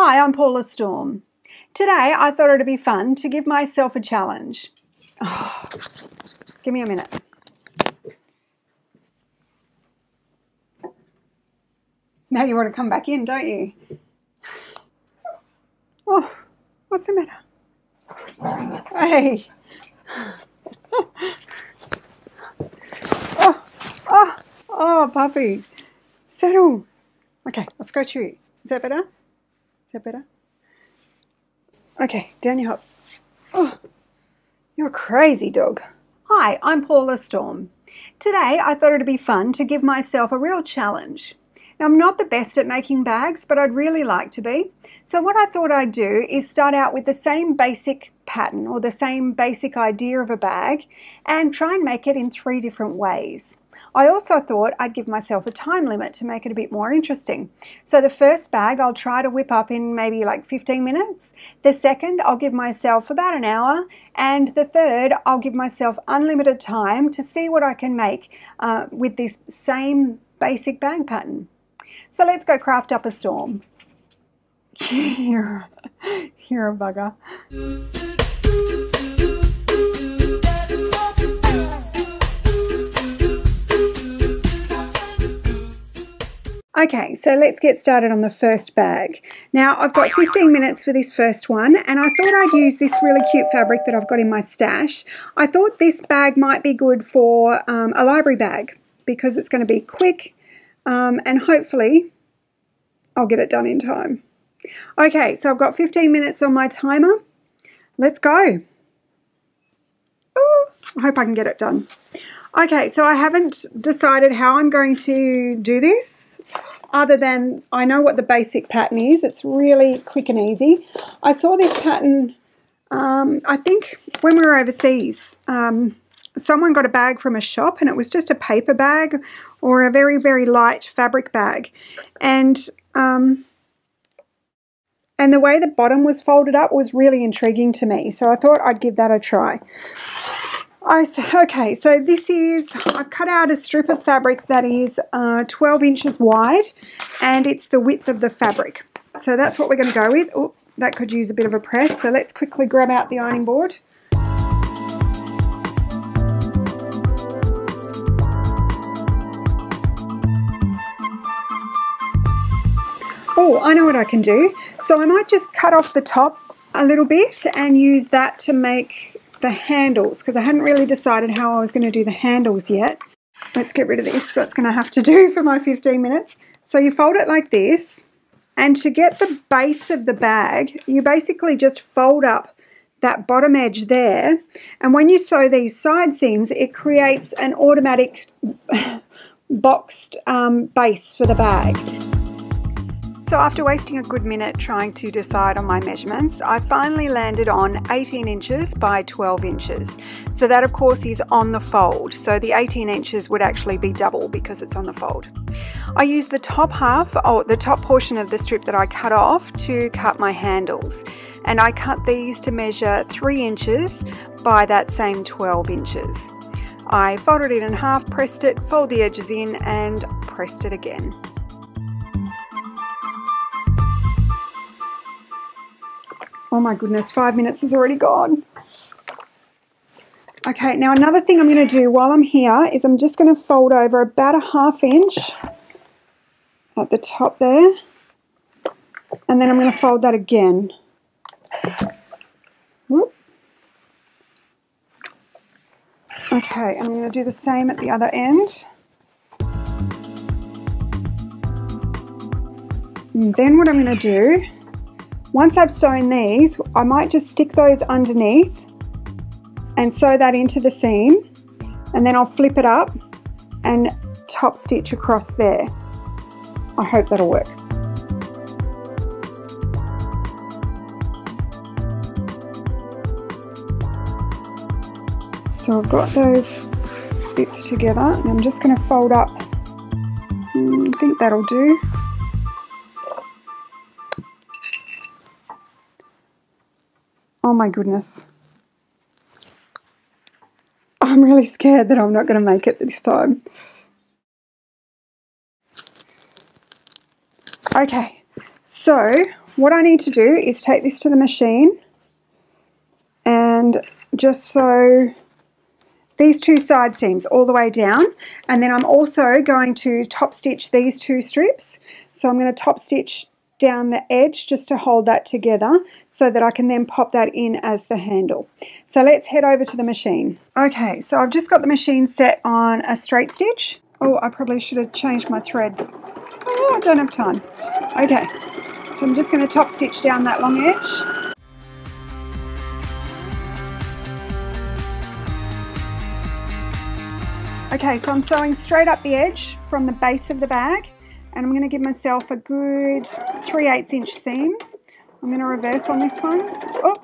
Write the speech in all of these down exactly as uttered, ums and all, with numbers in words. Hi, I'm Paula Storm. Today I thought it'd be fun to give myself a challenge. Oh, give me a minute. Now you want to come back in, don't you? Oh, what's the matter? Hey. Oh, oh, oh, puppy. Settle. Okay, I'll scratch you. Is that better? Is that better? Okay, down you hop. Oh, you're a crazy dog. Hi, I'm Paula Storm. Today I thought it'd be fun to give myself a real challenge. Now, I'm not the best at making bags, but I'd really like to be. So what I thought I'd do is start out with the same basic pattern or the same basic idea of a bag and try and make it in three different ways. I also thought I'd give myself a time limit to make it a bit more interesting. So the first bag I'll try to whip up in maybe like fifteen minutes. The second I'll give myself about an hour, and the third I'll give myself unlimited time to see what I can make uh, with this same basic bag pattern. So let's go craft up a storm. You're a bugger. Okay, so let's get started on the first bag. Now, I've got fifteen minutes for this first one, and I thought I'd use this really cute fabric that I've got in my stash. I thought this bag might be good for um, a library bag because it's going to be quick, um, and hopefully I'll get it done in time. Okay, so I've got fifteen minutes on my timer. Let's go. Ooh, I hope I can get it done. Okay, so I haven't decided how I'm going to do this. Other than I know what the basic pattern is. It's really quick and easy. I saw this pattern, um, I think, when we were overseas. Um, someone got a bag from a shop, and it was just a paper bag or a very, very light fabric bag. And, um, and the way the bottom was folded up was really intriguing to me, so I thought I'd give that a try. I, okay, so this is, I've cut out a strip of fabric that is uh, twelve inches wide, and it's the width of the fabric. So that's what we're going to go with. Oh, that could use a bit of a press, so let's quickly grab out the ironing board. Oh, I know what I can do. So I might just cut off the top a little bit and use that to make the handles, because I hadn't really decided how I was going to do the handles yet. Let's get rid of this. That's going to have to do for my fifteen minutes. So you fold it like this, and to get the base of the bag, you basically just fold up that bottom edge there, and when you sew these side seams, it creates an automatic boxed um, base for the bag. So after wasting a good minute trying to decide on my measurements, I finally landed on eighteen inches by twelve inches. So that of course is on the fold, so the eighteen inches would actually be double because it's on the fold. I used the top half, or the top portion of the strip that I cut off, to cut my handles. And I cut these to measure three inches by that same twelve inches. I folded it in half, pressed it, folded the edges in, and pressed it again. Oh my goodness, five minutes is already gone. Okay, now another thing I'm going to do while I'm here is I'm just going to fold over about a half inch at the top there, and then I'm going to fold that again. Whoop. Okay, I'm going to do the same at the other end. And then what I'm going to do, once I've sewn these, I might just stick those underneath and sew that into the seam, and then I'll flip it up and top stitch across there. I hope that'll work. So I've got those bits together, and I'm just going to fold up. I think that'll do. Oh my goodness. I'm really scared that I'm not going to make it this time. Okay, So what I need to do is take this to the machine, and just sew these two side seams all the way down, and then I'm also going to top stitch these two strips. So I'm going to top stitch down the edge just to hold that together so that I can then pop that in as the handle. So let's head over to the machine. Okay, so I've just got the machine set on a straight stitch. Oh, I probably should have changed my threads. Oh, I don't have time. Okay, so I'm just going to top stitch down that long edge. Okay, so I'm sewing straight up the edge from the base of the bag, and I'm going to give myself a good three eighths inch seam. I'm going to reverse on this one. Oh.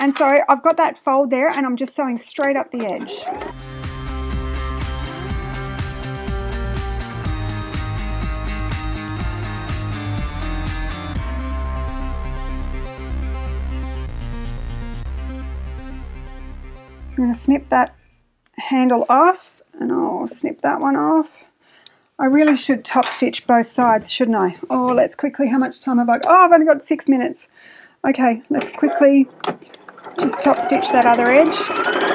And so I've got that fold there, and I'm just sewing straight up the edge. I'm going to snip that handle off, and I'll snip that one off. I really should top stitch both sides, shouldn't I? Oh, let's quickly, how much time have I got? Oh, I've only got six minutes. Okay, let's quickly just top stitch that other edge.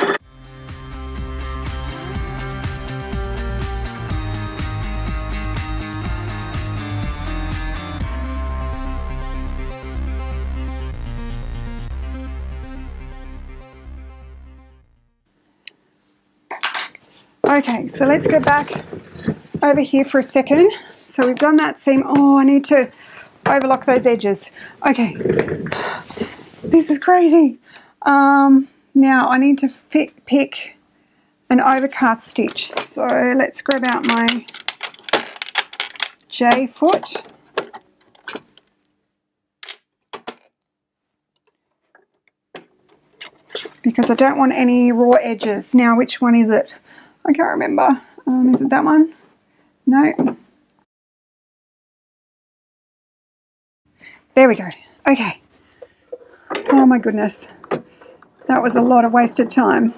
Okay, so let's go back over here for a second. So we've done that seam. Oh, I need to overlock those edges. Okay, this is crazy. Um, now I need to pick, pick an overcast stitch. So let's grab out my J foot. Because I don't want any raw edges. Now, which one is it? I can't remember. Um, is it that one? No. There we go. Okay. Oh my goodness. That was a lot of wasted time.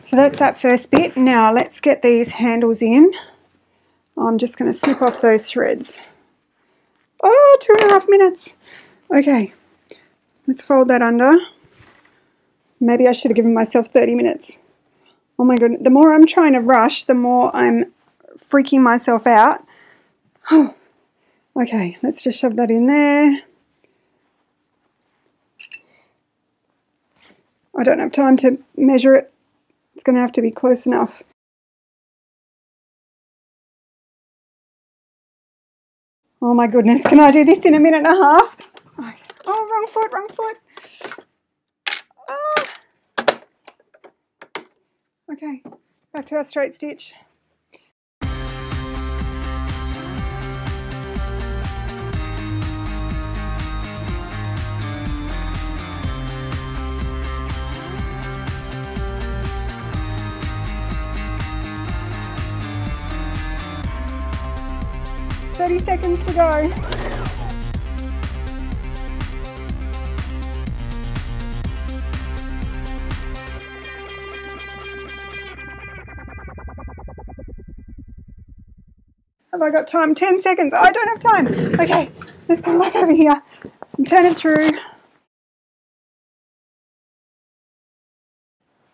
So that's that first bit. Now let's get these handles in. I'm just going to snip off those threads. Oh, two and a half minutes. Okay, let's fold that under. Maybe I should have given myself thirty minutes. Oh my goodness, the more I'm trying to rush, the more I'm freaking myself out. Oh. Okay, let's just shove that in there. I don't have time to measure it. It's going to have to be close enough. Oh my goodness, can I do this in a minute and a half? Oh, wrong foot, wrong foot. Oh. Okay, back to our straight stitch. thirty seconds to go. Have I got time? ten seconds. Oh, I don't have time. Okay, let's come back over here and turn it through.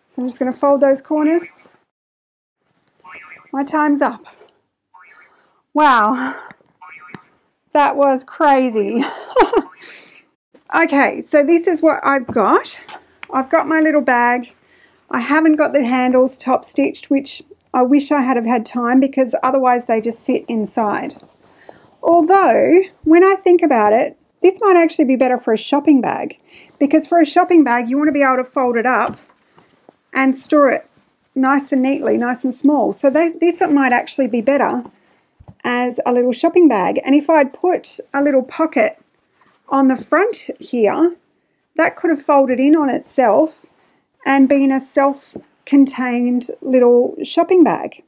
So I'm just going to fold those corners. My time's up. Wow. That was crazy. Okay, so this is what I've got. I've got my little bag. I haven't got the handles top stitched, which I wish I had have had time, because otherwise they just sit inside. Although, when I think about it, this might actually be better for a shopping bag, because for a shopping bag, you want to be able to fold it up and store it nice and neatly, nice and small. So they, this might actually be better as a little shopping bag. And if I'd put a little pocket on the front here, that could have folded in on itself and been a self-contained little shopping bag.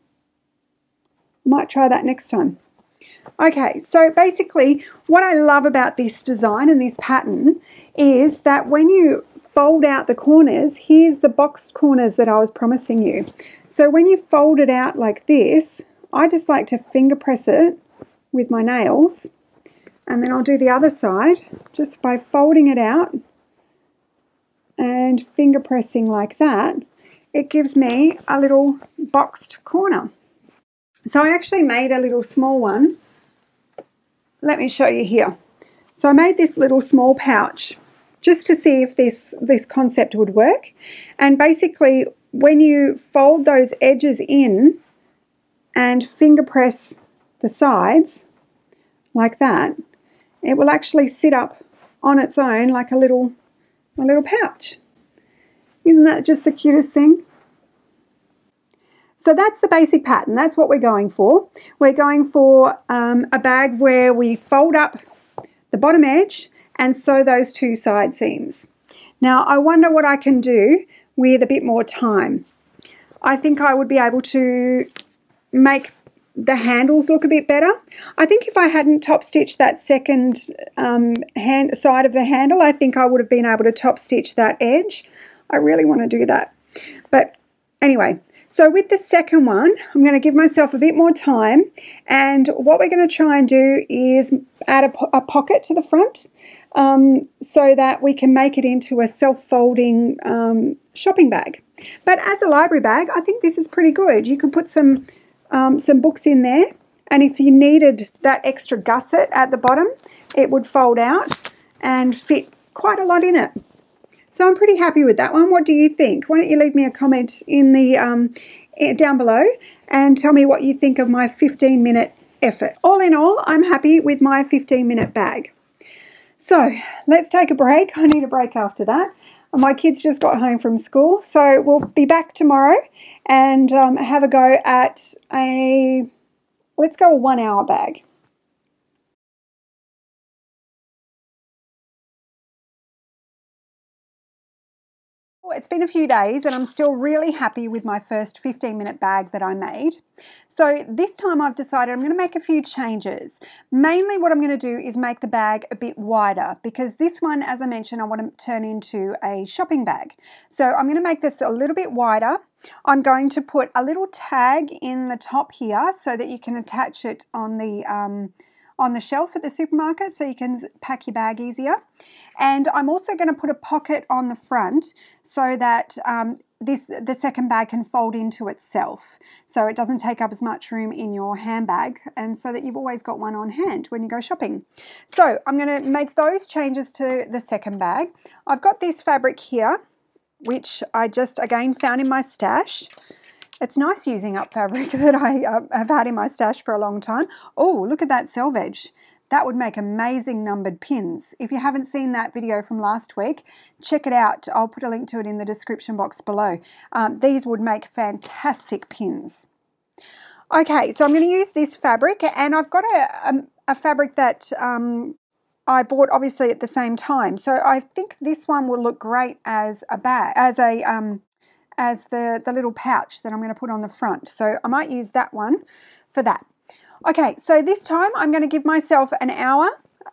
Might try that next time. Okay, so basically what I love about this design and this pattern is that when you fold out the corners, here's the boxed corners that I was promising you. So when you fold it out like this, I just like to finger press it with my nails, and then I'll do the other side just by folding it out and finger pressing like that. It gives me a little boxed corner. So I actually made a little small one. Let me show you here. So I made this little small pouch just to see if this, this concept would work. And basically when you fold those edges in and finger press the sides like that, it will actually sit up on its own like a little, a little pouch. Isn't that just the cutest thing? So that's the basic pattern. That's what we're going for. We're going for um, a bag where we fold up the bottom edge and sew those two side seams. Now I wonder what I can do with a bit more time. I think I would be able to make the handles look a bit better. I think if I hadn't top stitched that second um, hand side of the handle, I think I would have been able to top stitch that edge. I really want to do that. But anyway, so with the second one, I'm going to give myself a bit more time, and what we're going to try and do is add a, po a pocket to the front um, so that we can make it into a self-folding um, shopping bag. But as a library bag, I think this is pretty good. You can put some, um, some books in there, and if you needed that extra gusset at the bottom, it would fold out and fit quite a lot in it. So I'm pretty happy with that one. What do you think? Why don't you leave me a comment in the um, down below and tell me what you think of my fifteen minute effort. All in all, I'm happy with my fifteen minute bag. So let's take a break. I need a break after that. My kids just got home from school, so we'll be back tomorrow and um, have a go at a, let's go a one hour bag. It's been a few days and I'm still really happy with my first fifteen minute bag that I made. So this time I've decided I'm going to make a few changes. Mainly what I'm going to do is make the bag a bit wider, because this one, as I mentioned, I want to turn into a shopping bag. So I'm going to make this a little bit wider. I'm going to put a little tag in the top here so that you can attach it on the um, on the shelf at the supermarket so you can pack your bag easier. And I'm also going to put a pocket on the front so that um, this the second bag can fold into itself, so it doesn't take up as much room in your handbag, and so that you've always got one on hand when you go shopping. So I'm going to make those changes to the second bag. I've got this fabric here, which I just again found in my stash. It's nice using up fabric that I uh, have had in my stash for a long time. Oh, look at that selvage. That would make amazing numbered pins. If you haven't seen that video from last week, check it out. I'll put a link to it in the description box below. Um, these would make fantastic pins. Okay, so I'm going to use this fabric, and I've got a, a, a fabric that um, I bought obviously at the same time. So I think this one will look great as a bag, as a... Um, as the, the little pouch that I'm going to put on the front. So I might use that one for that. Okay, so this time I'm going to give myself an hour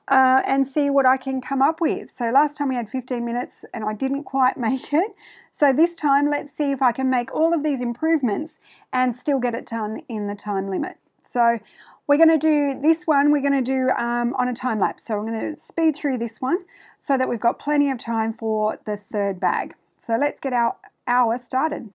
uh, and see what I can come up with. So last time we had fifteen minutes and I didn't quite make it. So this time let's see if I can make all of these improvements and still get it done in the time limit. So we're going to do this one, we're going to do um, on a time lapse. So I'm going to speed through this one so that we've got plenty of time for the third bag. So let's get our hour started.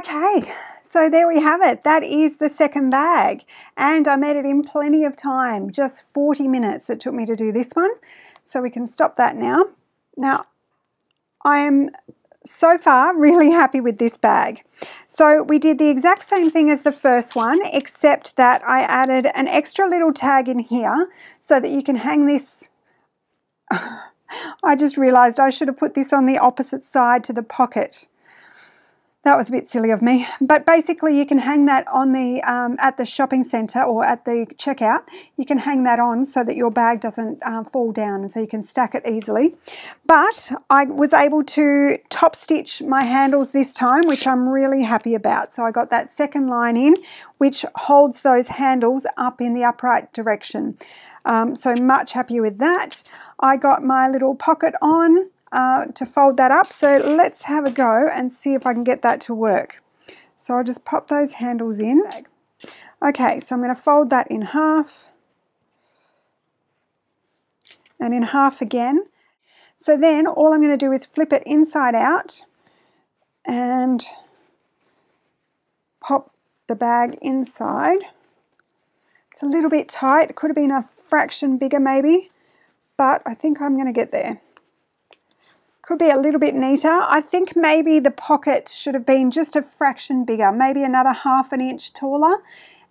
Okay, so there we have it. That is the second bag, and I made it in plenty of time, just forty minutes it took me to do this one. So we can stop that now. Now, I am so far really happy with this bag. So we did the exact same thing as the first one, except that I added an extra little tag in here so that you can hang this. I just realized I should have put this on the opposite side to the pocket. That was a bit silly of me, but basically you can hang that on the um, at the shopping center or at the checkout. You can hang that on so that your bag doesn't um, fall down, and so you can stack it easily. But I was able to top stitch my handles this time, which I'm really happy about. So I got that second line in, which holds those handles up in the upright direction. Um, so much happier with that. I got my little pocket on Uh, to fold that up, so let's have a go and see if I can get that to work. So I'll just pop those handles in. Okay, so I'm going to fold that in half and in half again. So then all I'm going to do is flip it inside out and pop the bag inside. It's a little bit tight, could have been a fraction bigger maybe, but I think I'm going to get there. Could be a little bit neater. I think maybe the pocket should have been just a fraction bigger, maybe another half an inch taller,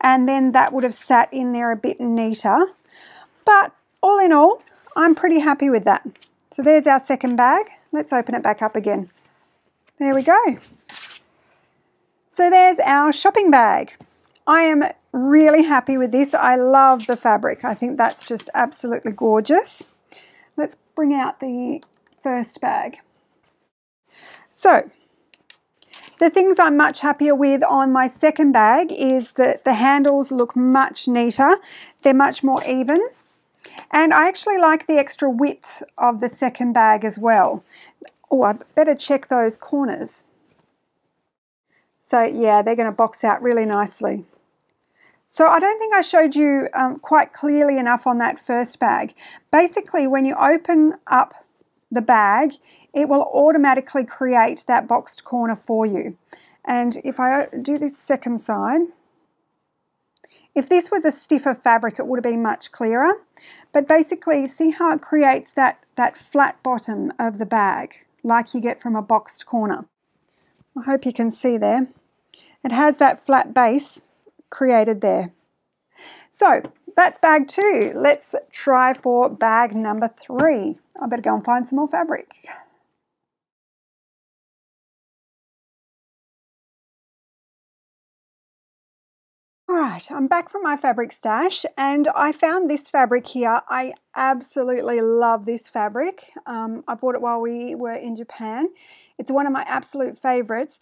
and then that would have sat in there a bit neater. But all in all, I'm pretty happy with that. So there's our second bag. Let's open it back up again. There we go. So there's our shopping bag. I am really happy with this. I love the fabric. I think that's just absolutely gorgeous. Let's bring out the first bag. So the things I'm much happier with on my second bag is that the handles look much neater, they're much more even, and I actually like the extra width of the second bag as well. Oh, I better check those corners. So yeah, they're going to box out really nicely. So I don't think I showed you um, quite clearly enough on that first bag. Basically, when you open up the bag, it will automatically create that boxed corner for you. And if I do this second side, if this was a stiffer fabric, it would have been much clearer. But basically, see how it creates that, that flat bottom of the bag, like you get from a boxed corner. I hope you can see there. It has that flat base created there. So that's bag two. Let's try for bag number three. I better go and find some more fabric. All right, I'm back from my fabric stash, and I found this fabric here. I absolutely love this fabric. Um, I bought it while we were in Japan. It's one of my absolute favorites.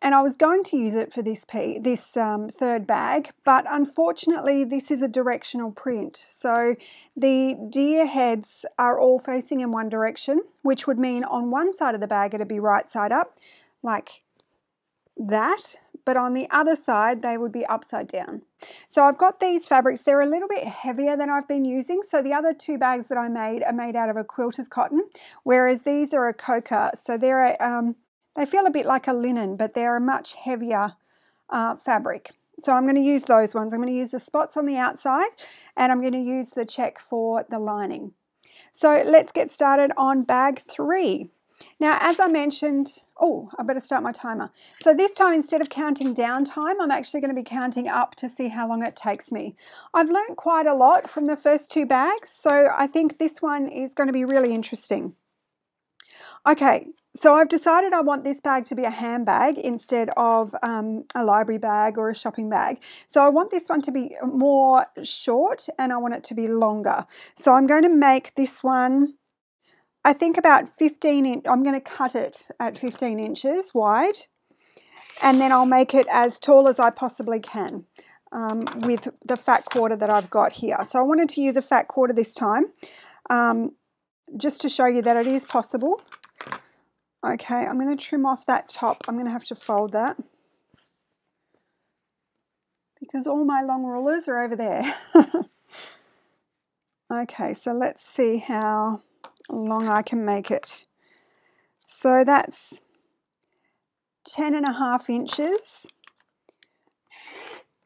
And I was going to use it for this piece, this um, third bag, but unfortunately this is a directional print. So the deer heads are all facing in one direction, which would mean on one side of the bag it'd be right side up, like that, but on the other side they would be upside down. So I've got these fabrics, they're a little bit heavier than I've been using. So the other two bags that I made are made out of a quilter's cotton, whereas these are a Kokka. So they're a... Um, They feel a bit like a linen, but they're a much heavier uh, fabric. So I'm going to use those ones. I'm going to use the spots on the outside, and I'm going to use the check for the lining. So let's get started on bag three. Now, as I mentioned, oh, I better start my timer. So this time, instead of counting down time, I'm actually going to be counting up to see how long it takes me. I've learned quite a lot from the first two bags, so I think this one is going to be really interesting. Okay, so I've decided I want this bag to be a handbag instead of um, a library bag or a shopping bag. So I want this one to be more short, and I want it to be longer. So I'm going to make this one, I think about fifteen inches, I'm going to cut it at fifteen inches wide, and then I'll make it as tall as I possibly can um, with the fat quarter that I've got here. So I wanted to use a fat quarter this time um, just to show you that it is possible. Okay, I'm going to trim off that top. I'm going to have to fold that because all my long rulers are over there. Okay, so let's see how long I can make it. So that's ten and a half inches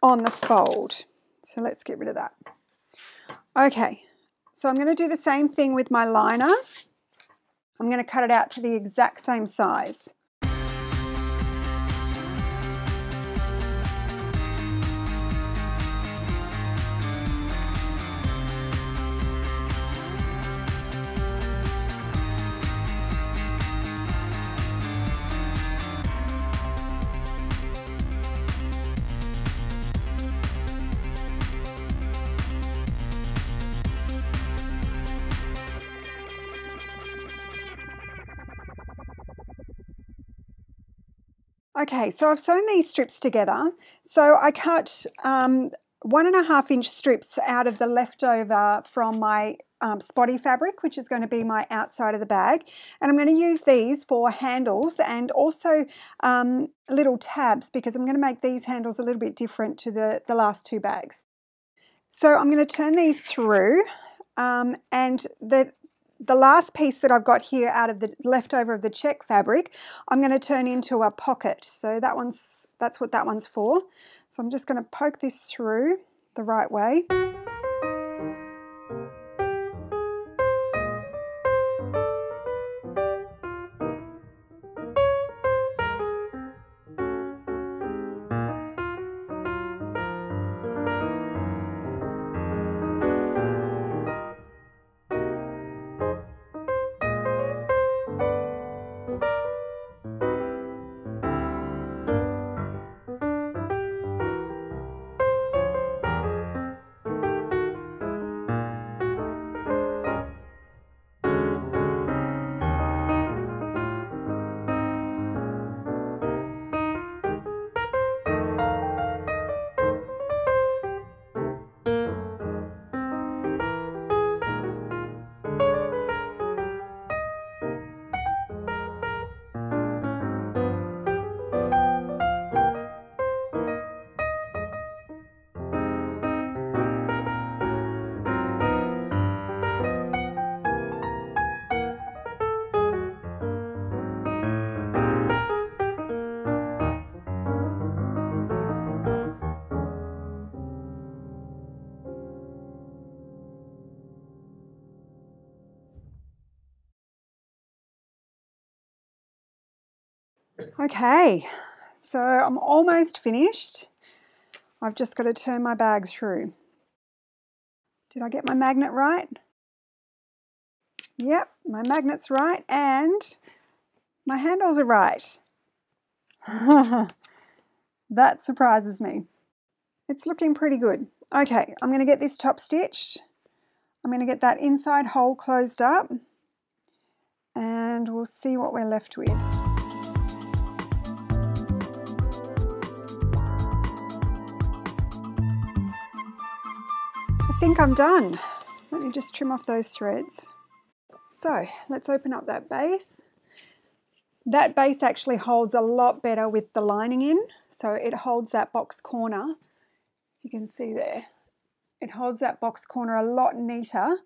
on the fold. So let's get rid of that. Okay, so I'm going to do the same thing with my liner. I'm going to cut it out to the exact same size. Okay, so I've sewn these strips together. So I cut um, one and a half inch strips out of the leftover from my um, spotty fabric, which is going to be my outside of the bag. And I'm going to use these for handles and also um, little tabs, because I'm going to make these handles a little bit different to the, the last two bags. So I'm going to turn these through um, and the The last piece that I've got here out of the leftover of the check fabric, I'm going to turn into a pocket. So that one's, that's what that one's for. So I'm just going to poke this through the right way. Okay, so I'm almost finished. I've just got to turn my bag through. Did I get my magnet right? Yep, my magnet's right and my handles are right. That surprises me. It's looking pretty good. Okay, I'm going to get this top stitched. I'm going to get that inside hole closed up and we'll see what we're left with. I think I'm done. Let me just trim off those threads. So let's open up that base. That base actually holds a lot better with the lining in, so it holds that box corner. You can see there, it holds that box corner a lot neater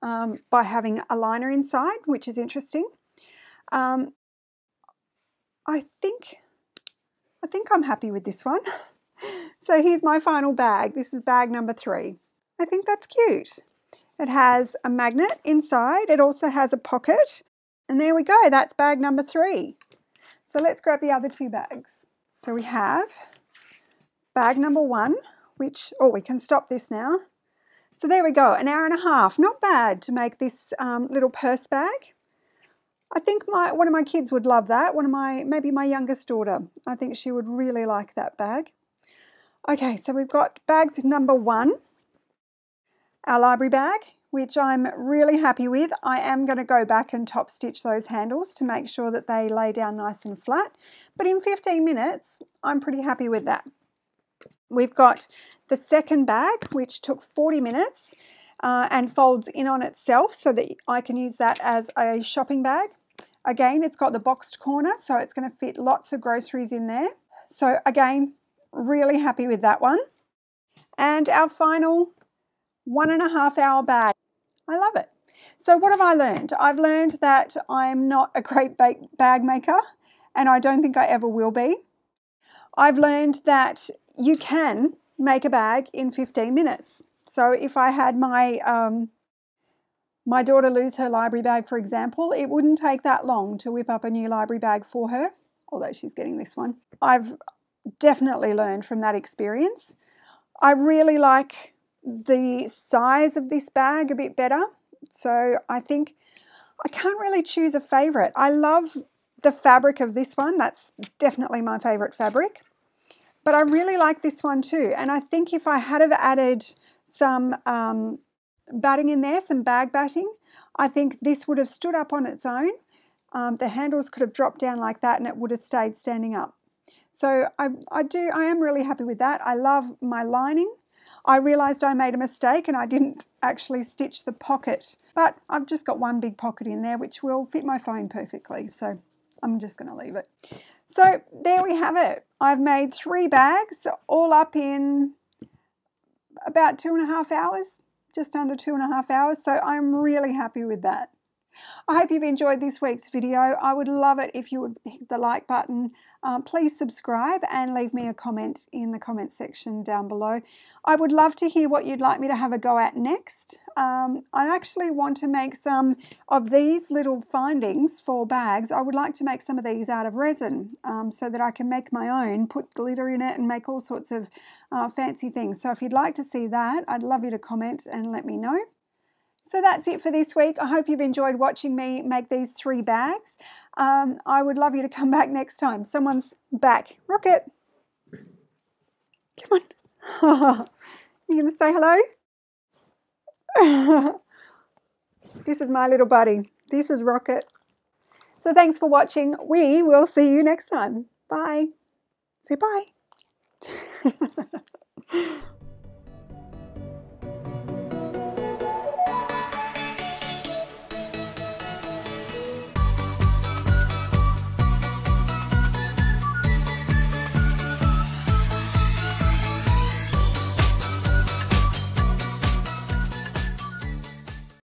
um, by having a liner inside, which is interesting. Um, I think I think I'm happy with this one. So here's my final bag. This is bag number three. I think that's cute. It has a magnet inside. It also has a pocket. And there we go. That's bag number three. So let's grab the other two bags. So we have bag number one, which, oh, we can stop this now. So there we go. An hour and a half. Not bad to make this um, little purse bag. I think my one of my kids would love that. One of my, maybe my youngest daughter. I think she would really like that bag. Okay, so we've got bag number one. Our library bag, which I'm really happy with. I am going to go back and top stitch those handles to make sure that they lay down nice and flat, but in fifteen minutes I'm pretty happy with that. We've got the second bag, which took forty minutes uh, and folds in on itself so that I can use that as a shopping bag. Again, it's got the boxed corner, so it's going to fit lots of groceries in there. So again, really happy with that one. And our final one and a half hour bag. I love it. So what have I learned? I've learned that I'm not a great bag maker and I don't think I ever will be. I've learned that you can make a bag in fifteen minutes. So if I had my, um, my daughter lose her library bag, for example, it wouldn't take that long to whip up a new library bag for her, although she's getting this one. I've definitely learned from that experience. I really like the size of this bag a bit better. So I think I can't really choose a favorite. I love the fabric of this one. That's definitely my favorite fabric. But I really like this one too. And I think if I had have added some um, batting in there, some bag batting, I think this would have stood up on its own. Um, the handles could have dropped down like that and it would have stayed standing up. So I, I do, I am really happy with that. I love my lining. I realized I made a mistake and I didn't actually stitch the pocket, but I've just got one big pocket in there which will fit my phone perfectly, so I'm just going to leave it. So there we have it. I've made three bags all up in about two and a half hours, just under two and a half hours, so I'm really happy with that. I hope you've enjoyed this week's video. I would love it if you would hit the like button. Um, please subscribe and leave me a comment in the comment section down below. I would love to hear what you'd like me to have a go at next. Um, I actually want to make some of these little findings for bags. I would like to make some of these out of resin um, so that I can make my own, put glitter in it and make all sorts of uh, fancy things. So if you'd like to see that, I'd love you to comment and let me know. So that's it for this week. I hope you've enjoyed watching me make these three bags. Um, I would love you to come back next time. Someone's back. Rocket, come on. You gonna say hello? This is my little buddy. This is Rocket. So thanks for watching. We will see you next time. Bye. Say bye.